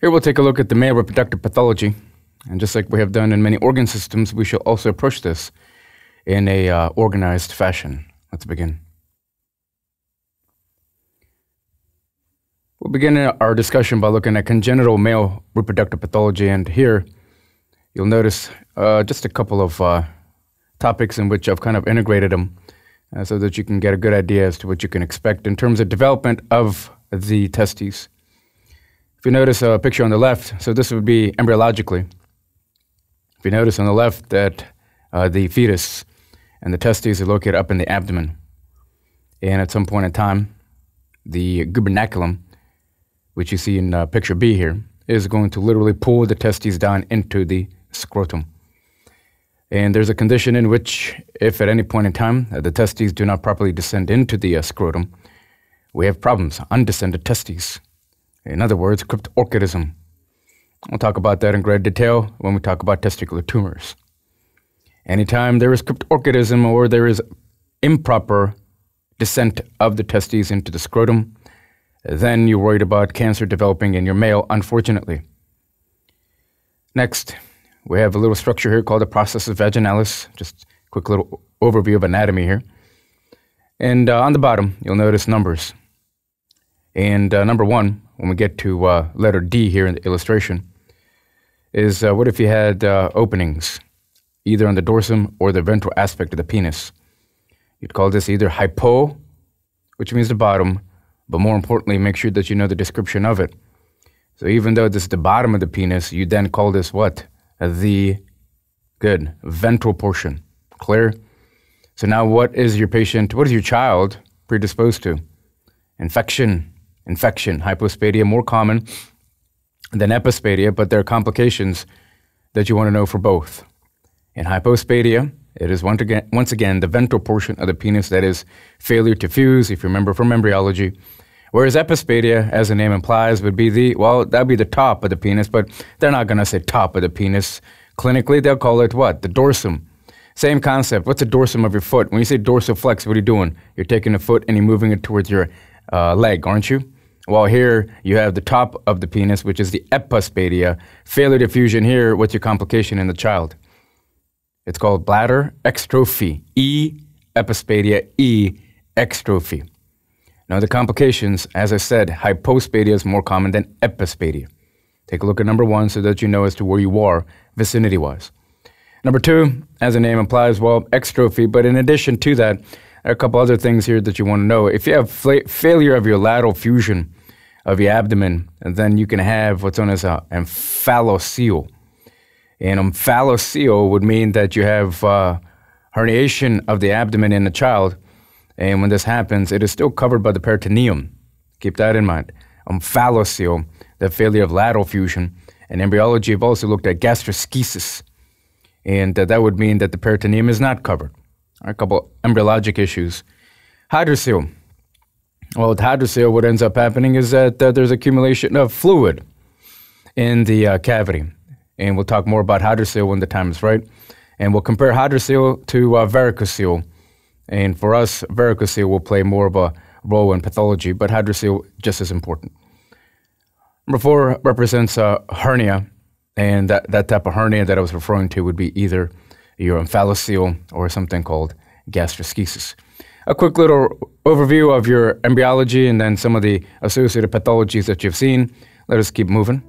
Here we'll take a look at the male reproductive pathology, and just like we have done in many organ systems, we shall also approach this in a organized fashion. Let's begin. We'll begin our discussion by looking at congenital male reproductive pathology, and here you'll notice just a couple of topics in which I've kind of integrated them so that you can get a good idea as to what you can expect in terms of development of the testes. If you notice a picture on the left, so this would be embryologically. If you notice on the left that the fetus and the testes are located up in the abdomen, and at some point in time, the gubernaculum, which you see in picture B here, is going to literally pull the testes down into the scrotum. And there's a condition in which, if at any point in time the testes do not properly descend into the scrotum, we have problems, undescended testes. In other words, cryptorchidism. We'll talk about that in great detail when we talk about testicular tumors. Anytime there is cryptorchidism or there is improper descent of the testes into the scrotum, then you're worried about cancer developing in your male, unfortunately. Next, we have a little structure here called the processus vaginalis. Just a quick little overview of anatomy here. And on the bottom, you'll notice numbers. And number one, when we get to letter D here in the illustration, is what if you had openings, either on the dorsum or the ventral aspect of the penis? You'd call this either hypo, which means the bottom, but more importantly, make sure that you know the description of it. So even though this is the bottom of the penis, you then call this what? The, good, ventral portion. Clear? So now what is your patient, what is your child predisposed to? Infection, hypospadia, more common than epispadia, but there are complications that you want to know for both. In hypospadia, it is once again the ventral portion of the penis that is failure to fuse, if you remember from embryology. Whereas epispadia, as the name implies, would be the, well, that would be the top of the penis, but they're not going to say top of the penis. Clinically, they'll call it what? The dorsum. Same concept. What's the dorsum of your foot? When you say dorsiflex, what are you doing? You're taking the foot and you're moving it towards your leg, aren't you? Well, here you have the top of the penis, which is the epispadia. Failure to fusion here, what's your complication in the child? It's called bladder extrophy, E, epispadia, E, extrophy. Now the complications, as I said, hypospadia is more common than epispadia. Take a look at number one so that you know as to where you are vicinity-wise. Number two, as the name implies, well, extrophy, but in addition to that, there are a couple other things here that you want to know. If you have failure of your lateral fusion of your abdomen, then you can have what's known as an omphalocele. And omphalocele would mean that you have herniation of the abdomen in the child. And when this happens, it is still covered by the peritoneum. Keep that in mind. Omphalocele, the failure of lateral fusion. In embryology, I've also looked at gastroschisis. And that would mean that the peritoneum is not covered. A couple of embryologic issues. Hydrocele. Well, with hydrocele, what ends up happening is that there's accumulation of fluid in the cavity. And we'll talk more about hydrocele when the time is right. And we'll compare hydrocele to varicocele. And for us, varicocele will play more of a role in pathology, but hydrocele just as important. Number four represents hernia, and that type of hernia that I was referring to would be either your omphalocele or something called gastroschisis. A quick little overview of your embryology and then some of the associated pathologies that you've seen. Let us keep moving.